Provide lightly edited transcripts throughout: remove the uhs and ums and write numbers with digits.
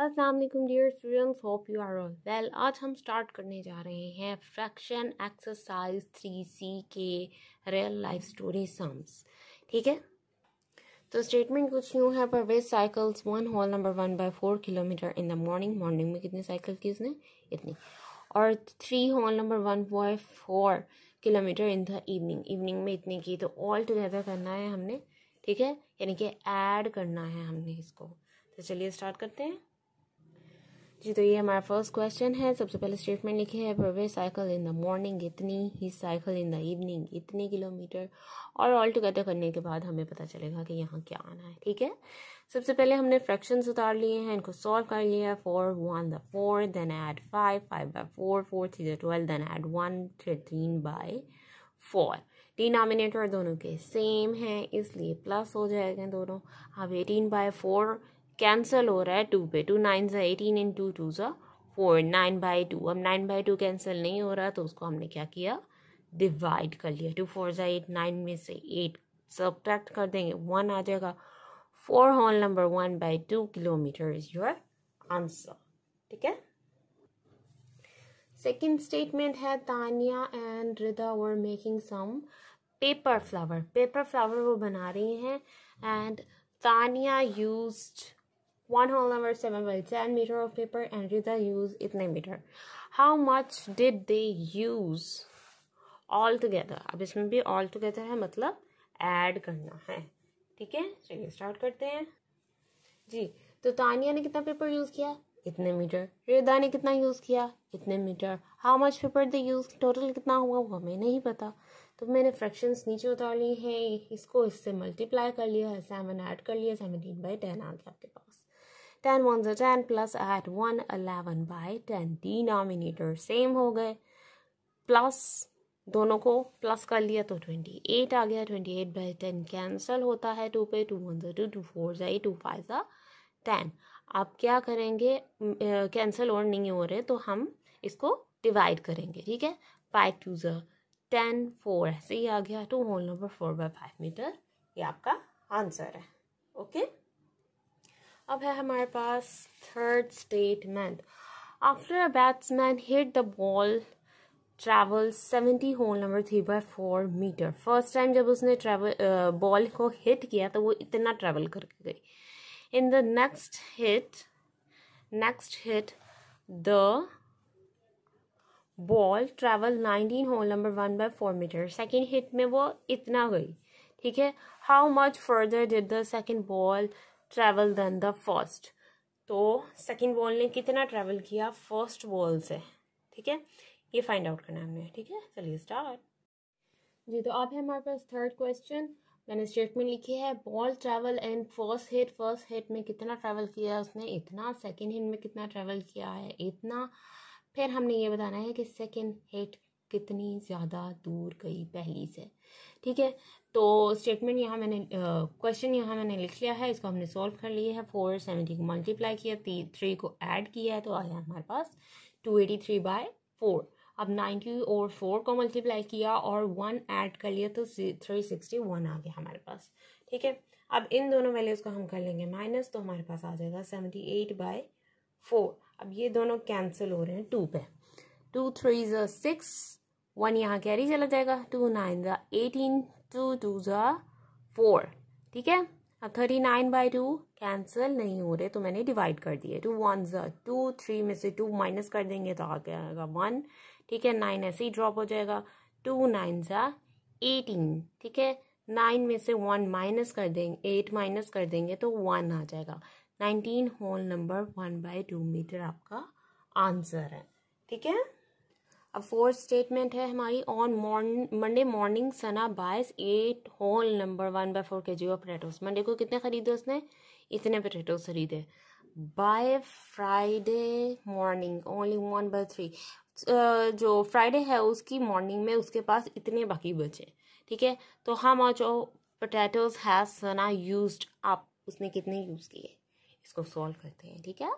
अस्सलाम वालेकुम dear students, hope you are all well. आज हम स्टार्ट करने जा रहे हैं फ्रैक्शन एक्सरसाइज 3C के रियल लाइफ स्टोरी सम्स। ठीक है, तो स्टेटमेंट कुछ यूँ है। Parvez cycles one whole number 1/4 kilometre in the morning में कितनी साइकिल की उसने? इतनी। और 3 whole number 1.4 kilometre in the evening में इतनी की। तो ऑल टुगेदर करना है हमने, ठीक है, यानी कि ऐड करना है हमने इसको। तो चलिए स्टार्ट करते हैं जी। तो ये हमारा फर्स्ट क्वेश्चन है। सबसे पहले स्टेटमेंट लिखे है Parvez cycle in the morning इतनी, ही साइकिल इन द इवनिंग इतने किलोमीटर। और ऑल टुगेदर करने के बाद हमें पता चलेगा कि यहाँ क्या आना है। ठीक है, सबसे पहले हमने फ्रैक्शंस उतार लिए हैं, इनको सॉल्व कर लिया। 4 1 द 4, देन ऐड 5 5 बाय 4, 4 3 द 12, देन ऐड 1 13 बाय 4। डिनोमिनेटर दोनों के सेम हैं इसलिए प्लस हो जाएगा दोनों। अब 18 बाय 4 कैंसल हो रहा है 2 पे। 2 9s 18 इन 2 2s 4, 9 बाई 2। अब 9 बाई 2 कैंसिल नहीं हो रहा तो उसको हमने क्या किया, डिवाइड कर लिया। 2 4s 8, 9 में से 8 सब्ट्रैक्ट कर देंगे, 1 आ जाएगा। 4 whole number 1/2 kilometre is your answer. ठीक है, सेकेंड स्टेटमेंट है Tania and Rida were making some paper flower. Paper flower वो बना रही हैं and Tania used 1 whole number 7 by 10 meter of paper and Rida used itne meter. How much did they use altogether? अब इसमें भी altogether है मतलब add करना है। ठीक है, चलिए start करते हैं जी। तो तानिया ने कितना paper use किया? इतने meter। Rida ने कितना use किया? इतने meter। How much paper they used? Total कितना हुआ वो हमें नहीं पता। तो मैंने फ्रैक्शंस नीचे उतार ली हैं, इसको इससे मल्टीप्लाई कर लिया, 7 ऐड कर लिया, 17 बाई 10 आ गया आपके पास। 10 1s 10 plus add 1, 11 by 10। Denominator same हो गए, प्लस दोनों को प्लस कर लिया तो 28 आ गया। 28 बाई 10 कैंसल होता है 2 पे। 2 1s 2, 2 4s 8, 2 5s 10। आप क्या करेंगे, कैंसल और नहीं हो रहे तो हम इसको डिवाइड करेंगे। ठीक है, 5 2s 10 4 ऐसे ही आ गया। 2 होल नंबर 4/5 मीटर ये आपका आंसर है। ओके, अब है हमारे पास third statement. After a batsman hit the ball travel 70 whole number 3/4 metre. First time जब उसने ट्रैवल बॉल को हिट किया तो वो इतना ट्रैवल करके गई। In the next hit the ball travel 19 whole number 1/4 metre. Second hit में वो इतना गई। ठीक है, how much further did the second ball travel then the first. तो सेकेंड बॉल ने कितना ट्रैवल किया फर्स्ट बॉल से, ठीक है, ये फाइंड आउट करना हमने। ठीक है, चलिए स्टार्ट जी। तो अब है हमारे पास थर्ड क्वेश्चन। मैंने स्टेटमेंट लिखी है ball travel and first hit में कितना ट्रैवल किया उसने? इतना। सेकेंड हिट में कितना ट्रैवल किया है? इतना। फिर हमने ये बताना है कि सेकेंड हिट कितनी ज़्यादा दूर गई पहली से। ठीक है, तो स्टेटमेंट यहाँ मैंने क्वेश्चन यहाँ मैंने लिख लिया है, इसको हमने सॉल्व कर लिया है। 4 70 को मल्टीप्लाई किया, 3 को ऐड किया है तो आया हमारे पास 283 बाय 4। अब 90 और 4 को मल्टीप्लाई किया और 1 ऐड कर लिया तो 361 आ गया हमारे पास। ठीक है, अब इन दोनों वैल्यूज़ को हम कर लेंगे माइनस तो हमारे पास आ जाएगा 78 बाय 4। अब ये दोनों कैंसिल हो रहे हैं 2 पे। 2 3s 6, 1 यहाँ कैरी चला जाएगा। 2 9s 18, 2 2s 4। ठीक है, अब 39 बाई 2 कैंसिल नहीं हो रहे तो मैंने डिवाइड कर दिए। 2 1s 2, 3 में से 2 माइनस कर देंगे तो आ जाएगा 1। ठीक है, 9 ऐसे ही ड्रॉप हो जाएगा। 2 9s 18, ठीक है, 9 में से 1 माइनस कर देंगे, 8 माइनस कर देंगे तो 1 आ जाएगा। 19 होल नंबर 1/2 मीटर आपका आंसर है। ठीक है, अब फोर्थ स्टेटमेंट है हमारी on Monday morning Sana buys 8 whole number 1/4 K G of potatoes. Monday को कितने खरीदे उसने? इतने पटेटोज खरीदे। By Friday morning only 1/3। जो फ्राइडे है उसकी मॉर्निंग में उसके पास इतने बाकी बचे। ठीक है, तो how much potatoes has Sana used up, उसने कितने यूज़ किए, इसको सॉल्व करते हैं। ठीक है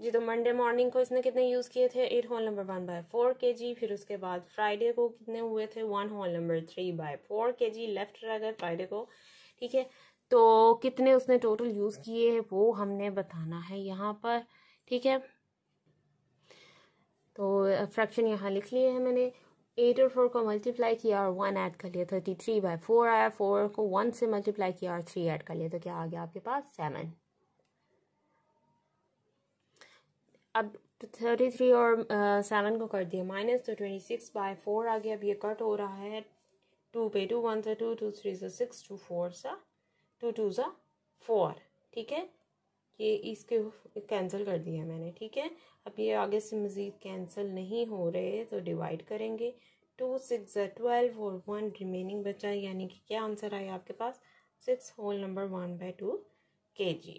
जी, तो मंडे मॉर्निंग को इसने कितने यूज़ किए थे? 8 होल नंबर 1/4 के जी। फिर उसके बाद फ्राइडे को कितने हुए थे? 1 होल नंबर 3/4 के जी। लेफ्ट रह गए फ्राइडे को। ठीक है, तो कितने उसने टोटल यूज़ किए हैं वो हमने बताना है यहाँ पर, ठीक है। तो फ्रैक्शन यहाँ लिख लिए है मैंने, 8 और 4 को मल्टीप्लाई किया और 1 ऐड कर लिया, 33 बाई 4 आया, 4 को 1 से मल्टीप्लाई किया और 3 ऐड कर लिया, तो क्या आ गया आपके पास 7। अब 33 और 7 को कर दिया माइनस, तो 26 बाई 4 आ गया। अब ये कट हो रहा है 2 पे, 2 1 से 2, 2 3 से 6, 2 4 सा 2, 2 सा 4, ठीक है। ये इसके कैंसिल कर दिया मैंने, ठीक है। अब ये आगे से मज़ीद कैंसिल नहीं हो रहे तो डिवाइड करेंगे, 2 6 12 और 1 रिमेनिंग बचा, यानी कि क्या आंसर आया आपके पास 6 होल नंबर 1/2 kg,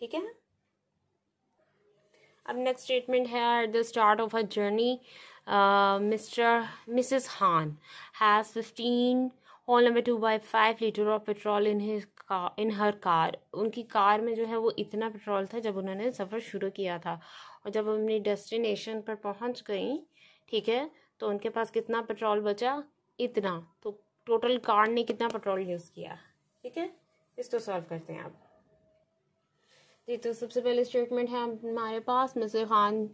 ठीक है। अब नेक्स्ट स्टेटमेंट है, at the start of a journey Mr Mrs Khan has 15 whole number 2/5 litre of petrol in her car. उनकी कार में जो है वो इतना पेट्रोल था जब उन्होंने सफ़र शुरू किया था, और जब अपनी डेस्टिनेशन पर पहुंच गई, ठीक है, तो उनके पास कितना पेट्रोल बचा, इतना। तो टोटल कार ने कितना पेट्रोल यूज़ किया, ठीक है। इसको सॉल्व करते हैं आप जी। तो सबसे पहले स्टेटमेंट है हमारे पास, Mrs Khan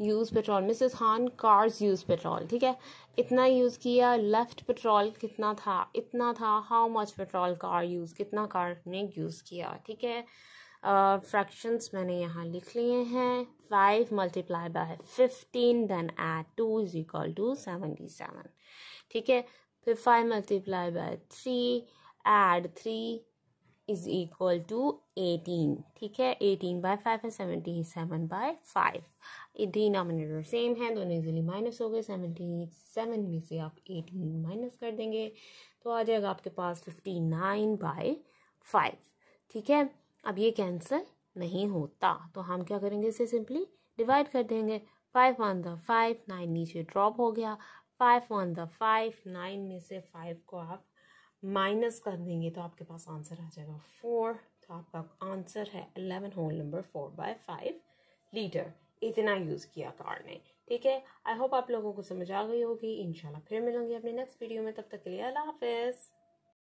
use petrol, Mrs Khan cars use petrol, ठीक है, इतना यूज़ किया। लेफ्ट पेट्रोल कितना था, इतना था। How much petrol car use, कितना कार ने यूज़ किया, ठीक है। फ्रैक्शंस मैंने यहाँ लिख लिए हैं, 5 multiply by 15 then eight 2 is equal to 77, ठीक है। फिर 5 multiply by 3 add 3 is equal to 18, ठीक है। 18 बाई 5 है 77 बाई 5, डिनोमिनेटर सेम है, दोनों इजिली माइनस हो गए। 77 में से आप 18 माइनस कर देंगे तो आ जाएगा आपके पास 59 बाई 5, ठीक है। अब ये कैंसिल नहीं होता तो हम क्या करेंगे, इसे सिंपली डिवाइड कर देंगे। 5 1 द 5 9 नीचे ड्रॉप हो गया, 5 1 द 5 9 में से 5 को आप माइनस कर देंगे तो आपके पास आंसर आ जाएगा 4। तो आपका आंसर है 11 होल नंबर 4/5 लीटर, इतना यूज़ किया कार ने, ठीक है। आई होप आप लोगों को समझ आ गई होगी। इंशाल्लाह फिर मिलेंगे अपने नेक्स्ट वीडियो में, तब तक के लिए अल्लाह हाफिज़।